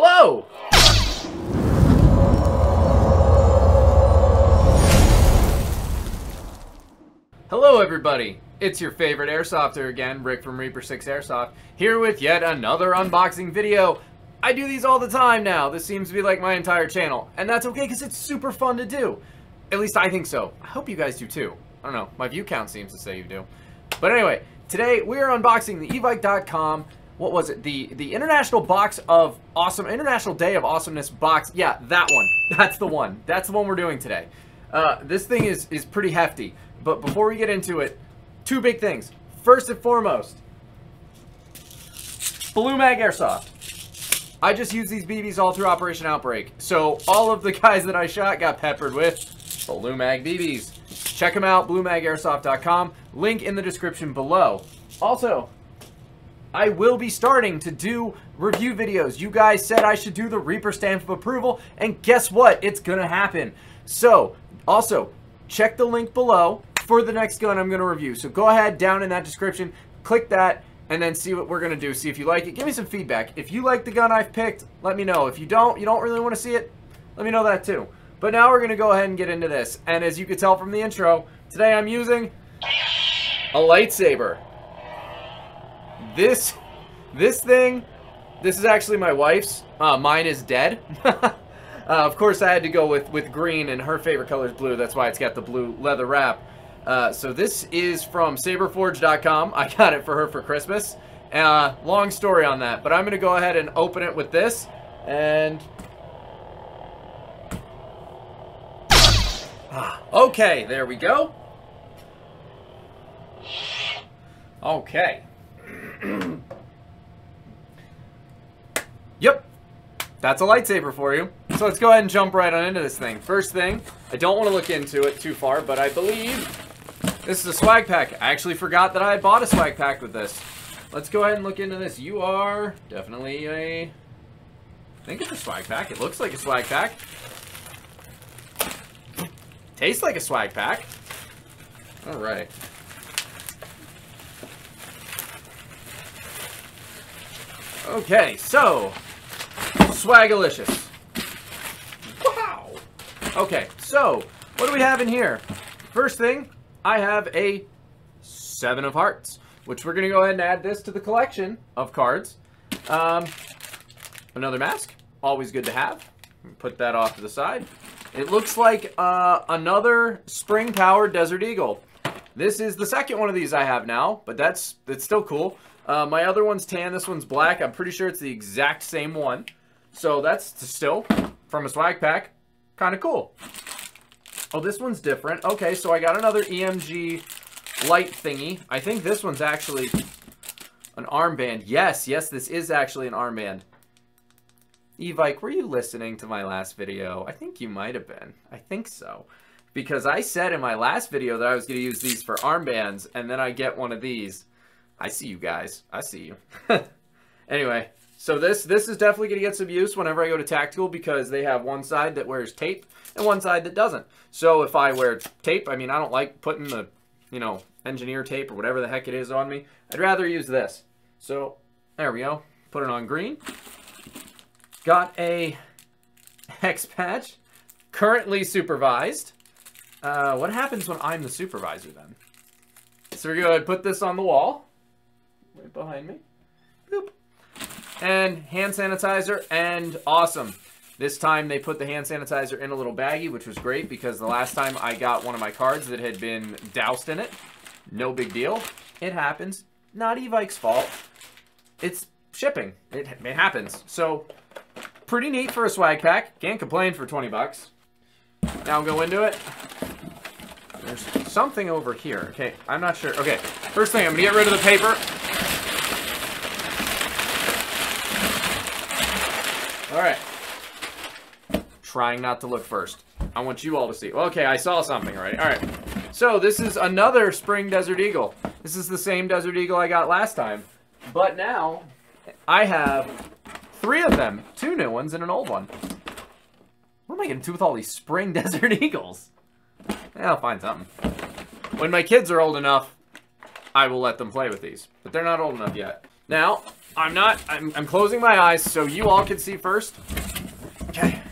Hello! Hello everybody, it's your favorite airsofter again, Rick from Reaper 6 Airsoft, here with yet another unboxing video. I do these all the time now, this seems to be like my entire channel, and that's okay because it's super fun to do. At least I think so. I hope you guys do too. I don't know, my view count seems to say you do. But anyway, today we are unboxing the evike.com, what was it, the International Box of Awesome, International Day of Awesomeness box, yeah, that one. That's the one we're doing today. This thing is pretty hefty. But before we get into it, two big things. First and foremost, Blue Mag Airsoft. I just used these BBs all through Operation Outbreak, so all of the guys that I shot got peppered with Blue Mag BBs. Check them out, BlueMagAirsoft.com. Link in the description below. Also, I will be starting to do review videos. You guys said I should do the Reaper Stamp of Approval, and guess what? It's gonna happen. So, also, check the link below for the next gun I'm gonna review. So go ahead, down in that description, click that, and then see what we're gonna do. See if you like it. Give me some feedback. If you like the gun I've picked, let me know. If you don't, you don't really wanna see it, let me know that too. But now we're gonna go ahead and get into this. And as you can tell from the intro, today I'm using a lightsaber. This thing, this is actually my wife's. Mine is dead. Of course I had to go with green, and her favorite color is blue. That's why it's got the blue leather wrap. So this is from SaberForge.com. I got it for her for Christmas. Long story on that, but I'm going to go ahead and open it with this. And okay, there we go. Okay. Yep, that's a lightsaber for you. So let's go ahead and jump right on into this thing. First thing, I don't want to look into it too far, but I believe this is a swag pack. I actually forgot that I had bought a swag pack with this. Let's go ahead and look into this. You are definitely a... I think it's a swag pack. It looks like a swag pack. Tastes like a swag pack. All right. Okay, so... Swagalicious. Okay, so what do we have in here? First thing, I have a 7 of hearts, which we're going to go ahead and add this to the collection of cards. Another mask, always good to have. Put that off to the side. It looks like another spring-powered Desert Eagle. This is the second one of these I have now, but that's still cool. My other one's tan, this one's black. I'm pretty sure it's the exact same one. So that's still from a swag pack. Kind of cool. Oh, this one's different. Okay, so I got another EMG light thingy. I think this one's actually an armband. Yes, this is actually an armband. Evike, were you listening to my last video? I think you might have been. I think so. Because I said in my last video that I was going to use these for armbands, and then I get one of these. I see you guys. I see you. Anyway. So this is definitely going to get some use whenever I go to Tactical, because they have one side that wears tape and one side that doesn't. So if I wear tape, I mean, I don't like putting the, you know, engineer tape or whatever the heck it is on me. I'd rather use this. So there we go. Put it on green. Got a hex patch. Currently supervised. What happens when I'm the supervisor then? So we're going to put this on the wall. Right behind me. Boop. And hand sanitizer, and awesome. This time they put the hand sanitizer in a little baggie, which was great, because the last time I got one of my cards that had been doused in it. No big deal. It happens. Not Evike's fault. It's shipping. It happens. So, pretty neat for a swag pack. Can't complain for 20 bucks. Now go into it. There's something over here. Okay, I'm not sure. Okay, first thing, I'm going to get rid of the paper. Alright. Trying not to look first. I want you all to see. Okay, I saw something already. Alright. So, this is another Spring Desert Eagle. This is the same Desert Eagle I got last time. But now, I have 3 of them. 2 new ones and an old one. What am I going to do with all these Spring Desert Eagles? Yeah, I'll find something. When my kids are old enough, I will let them play with these. But they're not old enough yet. Now, I'm closing my eyes so you all can see first. Okay.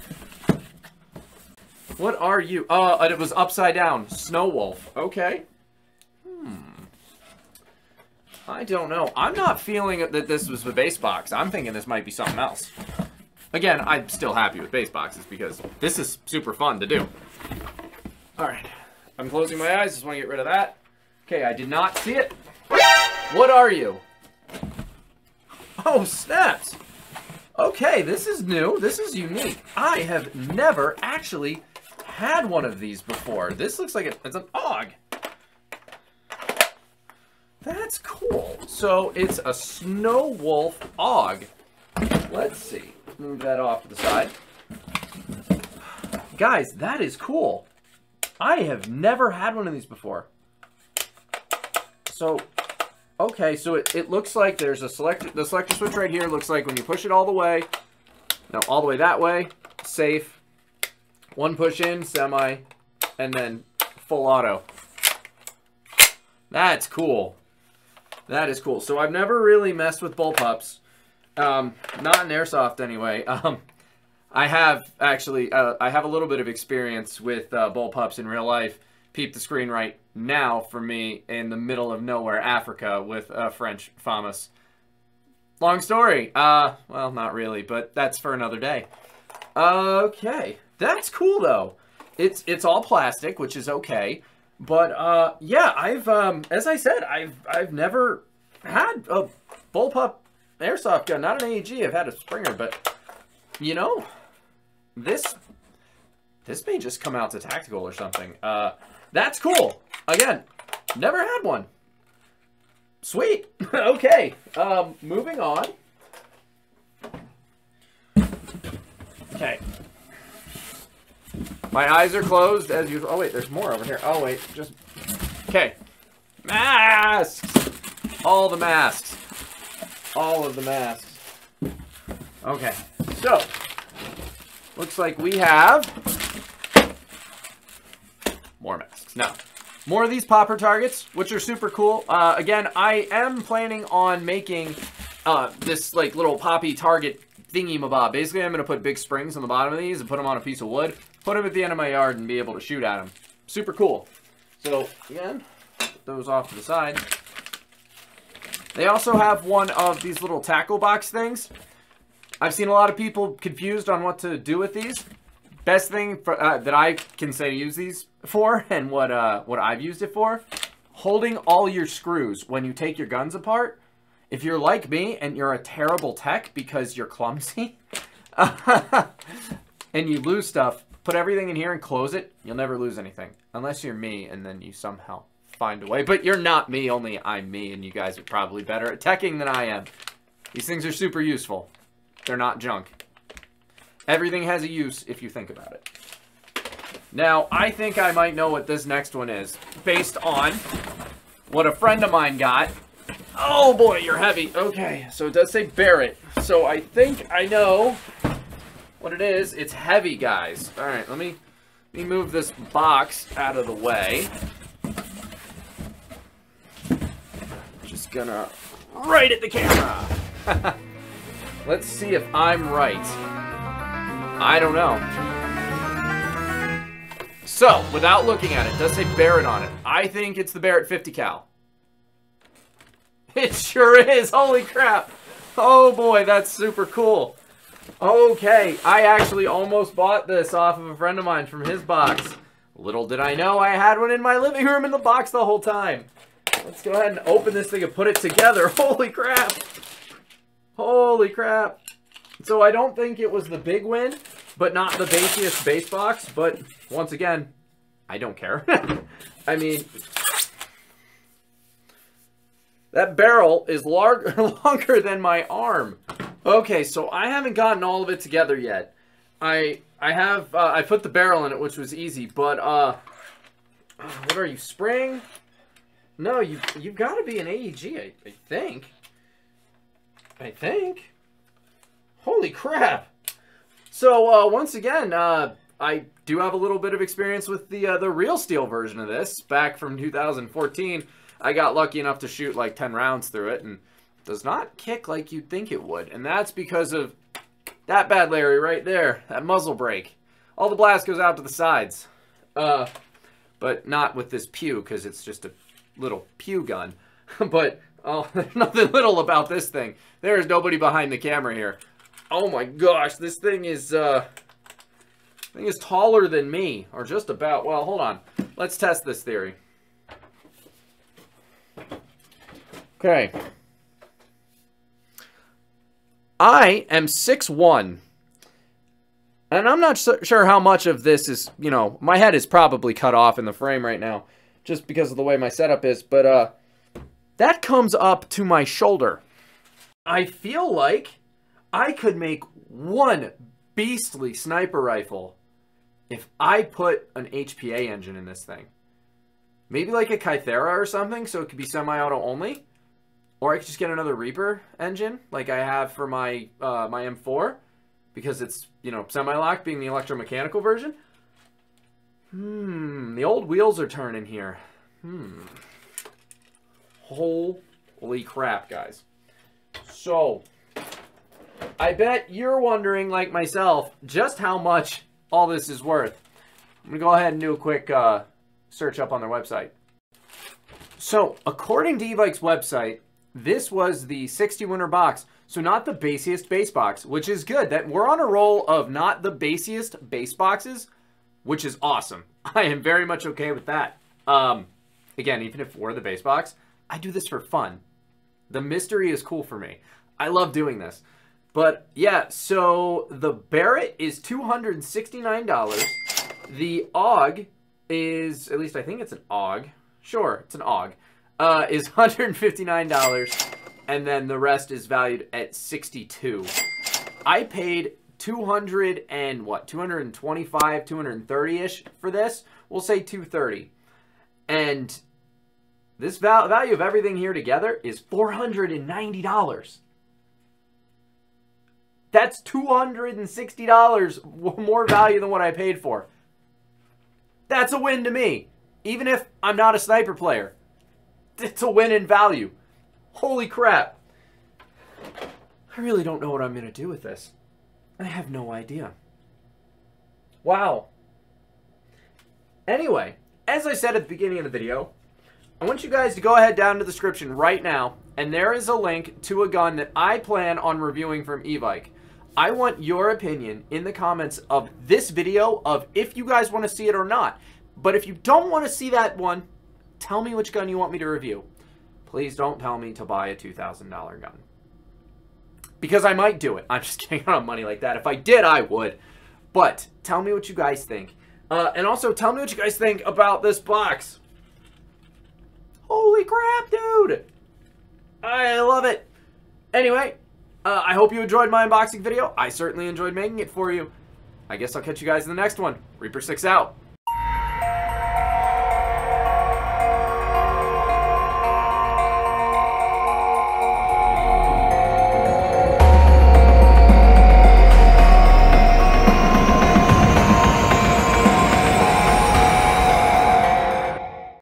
What are you? It was upside down. Snow Wolf. Okay. I don't know. I'm not feeling that this was the base box. I'm thinking this might be something else. Again, I'm still happy with base boxes because this is super fun to do. Alright. I'm closing my eyes. Just want to get rid of that. Okay, I did not see it. What are you? Oh, snaps. Okay, this is new. This is unique. I have never actually had one of these before. This looks like it's an AUG. That's cool. So it's a Snow Wolf AUG. Let's see. Move that off to the side. Guys, that is cool. I have never had one of these before. So, okay, so it looks like there's a selector. The selector switch right here looks like when you push it all the way, no, all the way that way, safe, one push in, semi, and then full auto. That's cool. That is cool. So I've never really messed with bullpups. Not in airsoft anyway. I have actually, I have a little bit of experience with bullpups in real life. Peep the screen right now for me in the middle of nowhere, Africa, with French FAMAS. Long story. Well, not really, but that's for another day. Okay. That's cool, though. It's all plastic, which is okay. But, yeah, I've, as I said, I've never had a bullpup airsoft gun. Not an AUG. I've had a Springer, but, you know, this may just come out to tactical or something. That's cool. Again, never had one. Sweet. Okay. Moving on. Okay. My eyes are closed as usual. Oh, wait, there's more over here. Oh, wait, just... Okay. Masks! All the masks. All of the masks. Okay. So, looks like we have... more masks. No. More of these popper targets, which are super cool. Again, I am planning on making this, like, little poppy target thingy-mabob. Basically, I'm going to put big springs on the bottom of these and put them on a piece of wood. Put them at the end of my yard and be able to shoot at them. Super cool. So, again, put those off to the side. They also have one of these little tackle box things. I've seen a lot of people confused on what to do with these. Best thing for, that I can say to use these for, and what I've used it for, holding all your screws when you take your guns apart. If you're like me and you're a terrible tech because you're clumsy and you lose stuff, put everything in here and close it. You'll never lose anything. Unless you're me and then you somehow find a way. But you're not me, only I'm me, and you guys are probably better at teching than I am. These things are super useful. They're not junk. Everything has a use if you think about it. Now, I think I might know what this next one is based on what a friend of mine got. Oh boy, you're heavy. Okay, so it does say Barrett. So I think I know... what it is, it's heavy, guys. All right, let me move this box out of the way. Just gonna right at the camera. Let's see if I'm right. I don't know. So, without looking at it, it does say Barrett on it. I think it's the Barrett 50 cal. It sure is. Holy crap. Oh boy, that's super cool. Okay, I actually almost bought this off of a friend of mine from his box. Little did I know I had one in my living room in the box the whole time. Let's go ahead and open this thing and put it together. Holy crap. Holy crap. So I don't think it was the big win, but not the basiest base box. But once again, I don't care. I mean, that barrel is longer than my arm. Okay, so I haven't gotten all of it together yet. I have, I put the barrel in it, which was easy, but, what are you, spring? No, you've got to be an AEG, I think. I think. Holy crap! So, once again, I do have a little bit of experience with the real steel version of this, back from 2014. I got lucky enough to shoot, like, 10 rounds through it, and does not kick like you'd think it would, and that's because of that bad Larry right there, that muzzle brake. All the blast goes out to the sides, but not with this pew because it's just a little pew gun. But oh, there's nothing little about this thing. There is nobody behind the camera here. Oh my gosh, this thing is taller than me, or just about. Well, hold on. Let's test this theory. Okay. I am 6'1", and I'm not sure how much of this is, you know, my head is probably cut off in the frame right now, just because of the way my setup is, but that comes up to my shoulder. I feel like I could make one beastly sniper rifle if I put an HPA engine in this thing. Maybe like a Kythera or something, so it could be semi-auto only. Or I could just get another Reaper engine, like I have for my my M4, because it's, you know, semi-lock being the electromechanical version. The old wheels are turning here. Holy crap, guys. So, I bet you're wondering, like myself, just how much all this is worth. I'm gonna go ahead and do a quick search up on their website. So, according to Evike's website, this was the 60-winner box, so not the basiest base box, which is good. That we're on a roll of not the basiest base boxes, which is awesome. I am very much okay with that. Again, even if we're the base box, I do this for fun. The mystery is cool for me. I love doing this. But yeah, so the Barrett is $269. The AUG is, at least I think it's an AUG. Sure, it's an AUG. Is $159, and then the rest is valued at $62. I paid $225, $230-ish for this. We'll say $230. And this value of everything here together is $490. That's $260 more value than what I paid for. That's a win to me, even if I'm not a sniper player. It's a win in value. Holy crap. I really don't know what I'm going to do with this. I have no idea. Wow. Anyway, as I said at the beginning of the video, I want you guys to go ahead down to the description right now, and there is a link to a gun that I plan on reviewing from Evike. I want your opinion in the comments of this video of if you guys want to see it or not. But if you don't want to see that one, tell me which gun you want me to review. Please don't tell me to buy a $2,000 gun. Because I might do it. I'm just kidding, I don't have money like that. If I did, I would. But tell me what you guys think. And also, tell me what you guys think about this box. Holy crap, dude. I love it. Anyway, I hope you enjoyed my unboxing video. I certainly enjoyed making it for you. I guess I'll catch you guys in the next one. Reaper 6 out.